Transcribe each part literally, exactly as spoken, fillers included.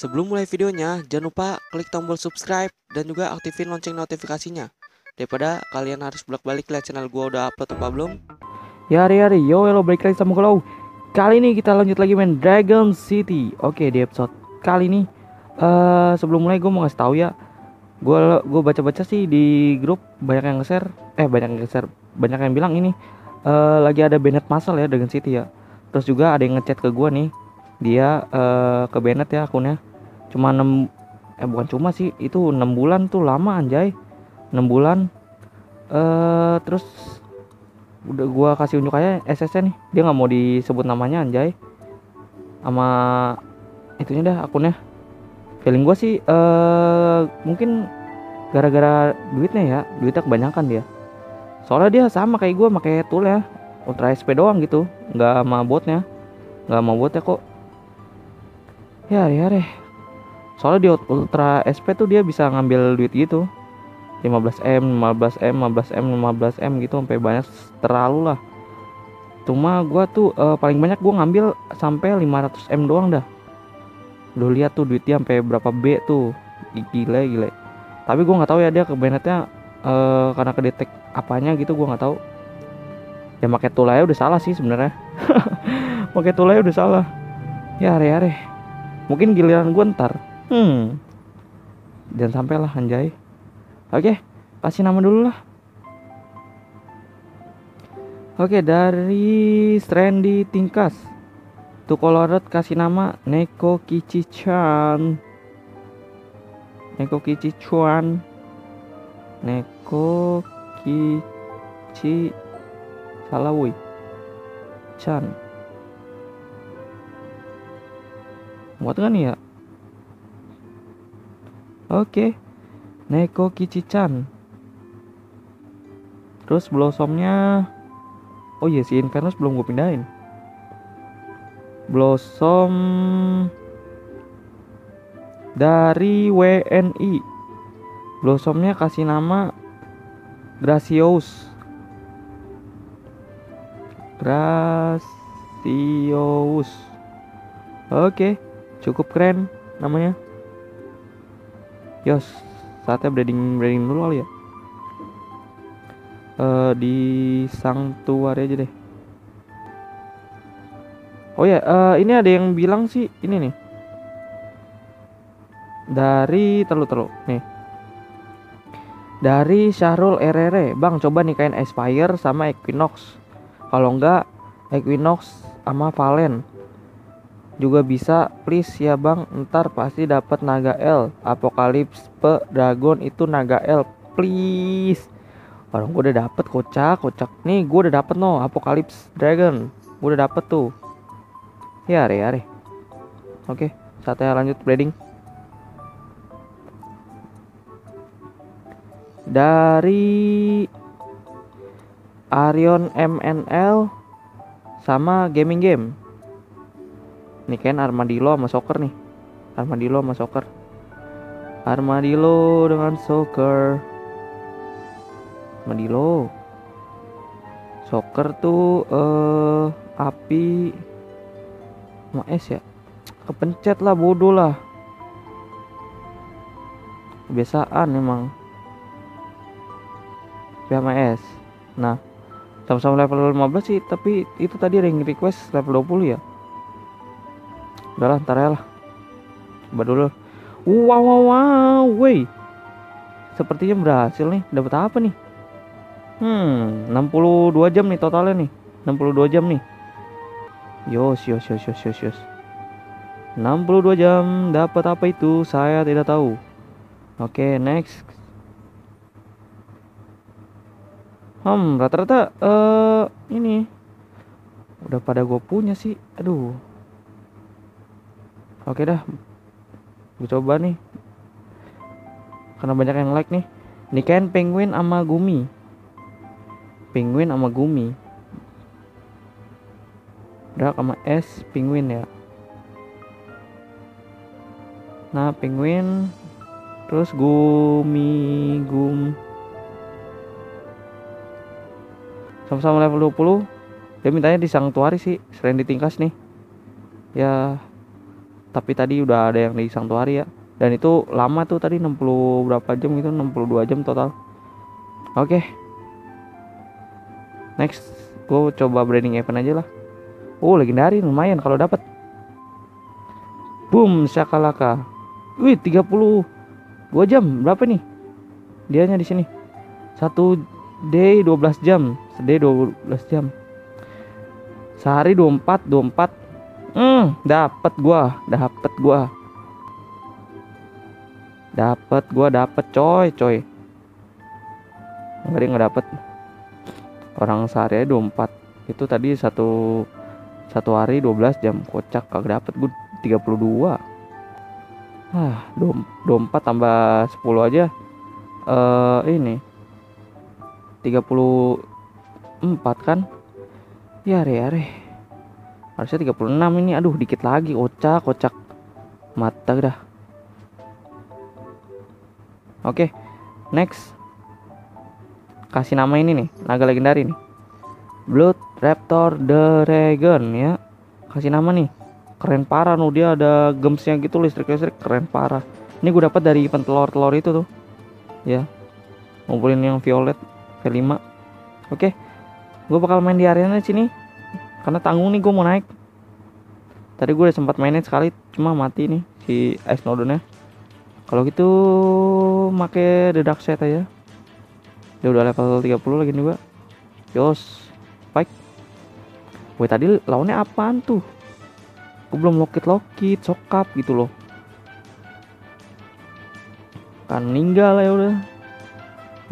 Sebelum mulai videonya, jangan lupa klik tombol subscribe dan juga aktifin lonceng notifikasinya. Daripada kalian harus bolak-balik lihat channel gua udah upload apa belum. Ya hari-hari, yo hello, balik lagi sama gua. Kali ini kita lanjut lagi main Dragon City. Oke, di episode kali ini uh, sebelum mulai gua mau ngasih tahu ya. Gua gua baca-baca sih di grup banyak yang nge-share, eh banyak yang nge-share, banyak yang bilang ini uh, lagi ada banned massal ya Dragon City ya. Terus juga ada yang ngechat ke gua nih. Dia uh, ke banned ya akunnya. Cuma enam eh bukan cuma sih, itu enam bulan tuh lama anjay. enam bulan. Eh terus udah gua kasih unjuk aja S S N nih. Dia nggak mau disebut namanya anjay. Sama itunya dah akunnya. Feeling gua sih eh mungkin gara-gara duitnya ya. Duitnya kebanyakan dia. Soalnya dia sama kayak gua pakai tool ya. Ultra S P doang gitu. Nggak sama botnya. Nggak mau botnya kok. Ya, ya, ya. Soalnya di Ultra S P tuh dia bisa ngambil duit gitu lima belas M, lima belas M, lima belas M, lima belas M gitu sampai banyak terlalu lah. Cuma gua tuh uh, paling banyak gua ngambil sampai lima ratus M doang dah. Lu lihat tuh duitnya sampai berapa B tuh. Gila gila. Tapi gua nggak tahu ya dia kebenarnya uh, karena kedetek apanya gitu gua nggak tahu. Ya pakai tool aja udah salah sih sebenarnya. Pakai tool aja udah salah. Ya are-are. Mungkin giliran gua ntar. Hmm, jangan sampai lah anjay. Oke, kasih nama dulu lah. Oke, dari Trendy Tingkas tuh kolorot kasih nama Neko Kichi-chan. Neko Kichi-chan. Neko Kichi salah woi. Chan. Muat kan ya? Oke, okay. Neko Kichi-chan. Terus Blossomnya, oh iya si Inferno belum gue pindahin. Blossom dari W N I. Blossomnya kasih nama Gracious. Gracious. Oke, okay. Cukup keren namanya. Yos, saatnya breeding breeding dulu kali ya. Uh, di Sanctuary aja deh. Oh ya, yeah. uh, ini ada yang bilang sih ini nih. Dari terlalu-terlalu nih. Dari Syahrul R R, Bang coba nikahin Aspire sama Equinox. Kalau enggak Equinox sama Valen juga bisa please ya bang, ntar pasti dapat naga L. Apokalips pe dragon itu naga L please. Orang gue udah dapet kocak kocak nih, gue udah dapet no Apokalips dragon, gue udah dapet tuh ya re ya re. Oke, saatnya lanjut breeding. Dari Aryon M N L sama Gaming Game nih kan Armadillo sama Soccer nih. Armadillo sama Soccer. Armadillo dengan Soccer. Armadillo. Soccer tuh eh api sama es ya. Kepencet lah bodoh lah. Kebiasaan emang. Api sama es. Nah, sama-sama level lima belas sih, tapi itu tadi ada yang request level dua puluh ya. Udah lah, ntar ya lah. Coba dulu. Wow, wow, wow, wey. Sepertinya berhasil nih. Dapat apa nih? Hmm, enam puluh dua jam nih totalnya nih. enam puluh dua jam nih. Yos, yos, yos, yos, yos, yos. enam puluh dua jam. Dapat apa itu? Saya tidak tahu. Oke, okay, next. Hmm, rata-rata uh, ini. Udah pada gue punya sih. Aduh. Oke dah, gue coba nih. Karena banyak yang like nih. Ini kan penguin sama gumi. Penguin sama gumi. Drak sama S, penguin ya. Nah, penguin. Terus gumi, gum. Sama-sama level dua puluh. Dia mintanya di Sanctuary sih, selain di tingkas nih. Ya tapi tadi udah ada yang di Sanctuary ya, dan itu lama tuh tadi enam puluh berapa jam gitu, enam puluh dua jam total. Oke okay. Next gue coba branding event aja lah. Oh legendaris lumayan kalau dapat. Boom Shakalaka. Wih tiga puluh dua jam berapa nih dianya di sini? Satu day dua belas jam, seday dua belas jam, sehari dua puluh empat dua puluh empat. Hmm dapat gua, dapat gua. Dapat gua dapat coy coy. Enggak, nggak dapat. Orang sehari dua puluh empat. Itu tadi satu satu hari dua belas jam. Kocak kagak dapat gua tiga puluh dua. Ah, dua puluh empat tambah sepuluh aja. Eh ini tiga puluh empat kan? Ya re-re. Harusnya tiga puluh enam ini. Aduh, dikit lagi. Kocak, kocak. Mata dah. Oke. Okay, next. Kasih nama ini nih, naga legendaris nih, Blood Raptor the Dragon ya. Kasih nama nih, keren parah nuh, dia ada gemsnya gitu, listrik-listrik keren parah. Ini gue dapat dari event telur-telur itu tuh ya, ngumpulin yang Violet V lima. Oke okay. Gue bakal main di arena sini karena tanggung nih, gue mau naik. Tadi gue udah sempat mainin sekali cuma mati nih si Ice Snowden ya. Kalau gitu make the dark set aja. Dia udah level tiga puluh lagi nih gua. Yos, Spike. Woi tadi lawannya apaan tuh? Gue belum lokit-lokit, sokap gitu loh. Kan meninggal ya udah.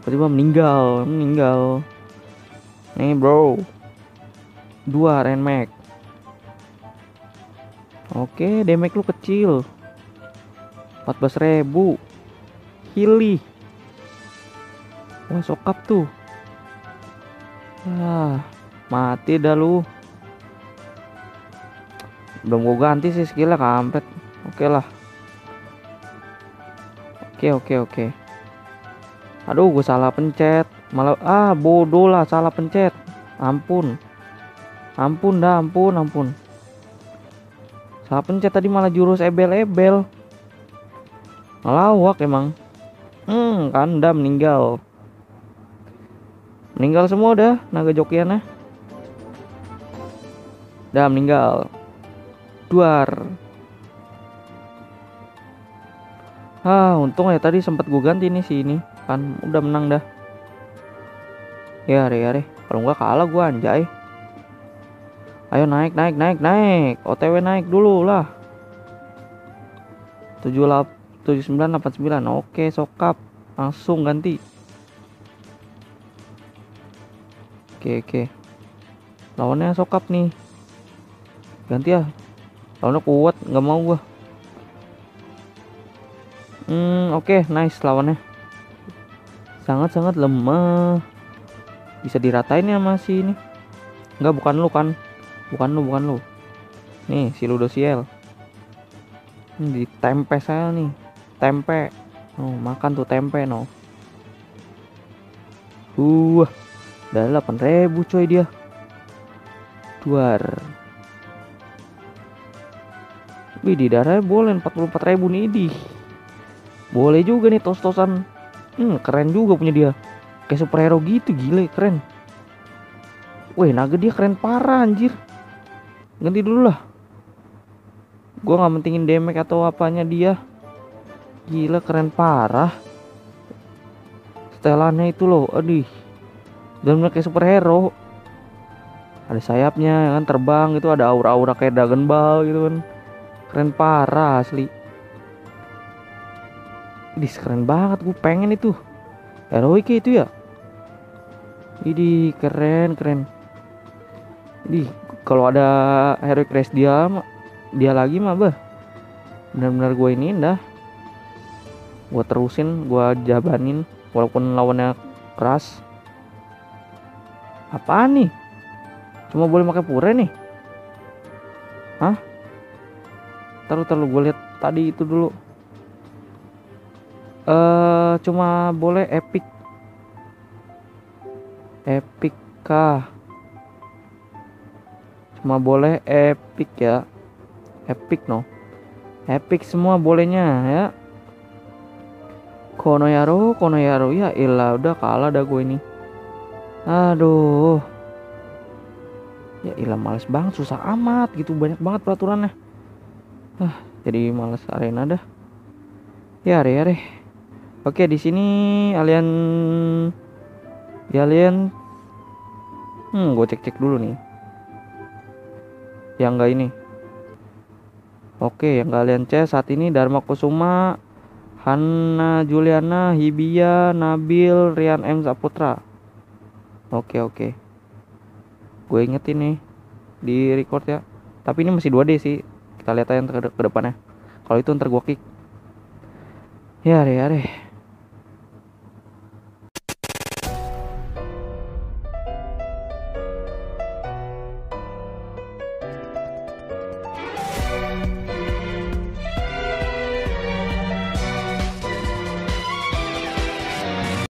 Tiba-tiba meninggal, meninggal. Nih bro. Dua Renmek. Oke, damage lu kecil. empat belas ribu. Hilih. Wah sokap tuh. Wah mati dah lu. Belum gue ganti sih skillnya, kampret. Oke okay lah. Oke okay, oke okay, oke okay. Aduh gue salah pencet. Malah ah bodoh lah, salah pencet. Ampun. Ampun dah, ampun ampun. Salah pencet tadi malah jurus ebel-ebel. Ngelawak emang. Hmm kan dah meninggal. Meninggal semua dah naga jokiannya. Dah meninggal. Duar. Ah, untung ya tadi sempat gue ganti nih si ini. Kan udah menang dah. Ya, re ya re. Kalau enggak kalah gue anjay. Ayo naik, naik, naik, naik. O T W naik dulu lah. tujuh puluh delapan tujuh puluh sembilan delapan puluh sembilan. Oke, sokap. Langsung ganti. Oke oke, lawannya sokap nih, ganti ya. Lawannya kuat, nggak mau gua. Hmm oke okay, nice, lawannya sangat-sangat lemah. Bisa diratain ya masih ini. Nggak, bukan lu kan, bukan lu bukan lu. Nih si Ludosiel. Ini ditempe saya nih, tempe. Oh makan tuh tempe no. Wah. Uh. Dari delapan ribu coy dia. Duar. Wih di darahnya boleh empat puluh empat ribu nih di. Boleh juga nih tos-tosan. Hmm keren juga punya dia. Kayak superhero gitu, gile keren. Wih naga dia keren parah anjir. Ganti dulu lah. Gue gak mentingin damage atau apanya dia. Gila keren parah. Setelannya itu loh. Aduh. Dan kayak superhero. Ada sayapnya ya kan, terbang gitu, ada aura-aura kayak Dragon Ball gitu kan. Keren parah asli. Idih keren banget, gue pengen itu. Heroic itu ya. Idih keren keren. Idih kalau ada heroic race dia dia lagi mah bah. Benar-benar gue ini dah. Gue terusin, gue jabanin walaupun lawannya keras. Apaan nih? Cuma boleh pakai pure nih? Hah? Taruh taruh gue lihat tadi itu dulu. Eh uh, cuma boleh epic. Epic kah? Cuma boleh epic ya. Epic no. Epic semua bolehnya ya. Konoyaro, Konoyaro. Ya ilah, udah kalah dah gue ini. Aduh. Ya ilah, males banget, susah amat gitu, banyak banget peraturannya. Hah, jadi males arena dah. Ya are are. Oke, di sini alien di alien Hmm, gue cek-cek dulu nih. Yang enggak ini. Oke, yang kalian cek saat ini Dharma Kusuma, Hanna, Juliana, Hibia, Nabil, Rian M Saputra. Oke, oke. Gue ingetin nih di record ya. Tapi ini masih dua D sih. Kita lihat aja yang ke depannya. Kalau itu ntar gue kick. Ya, are are.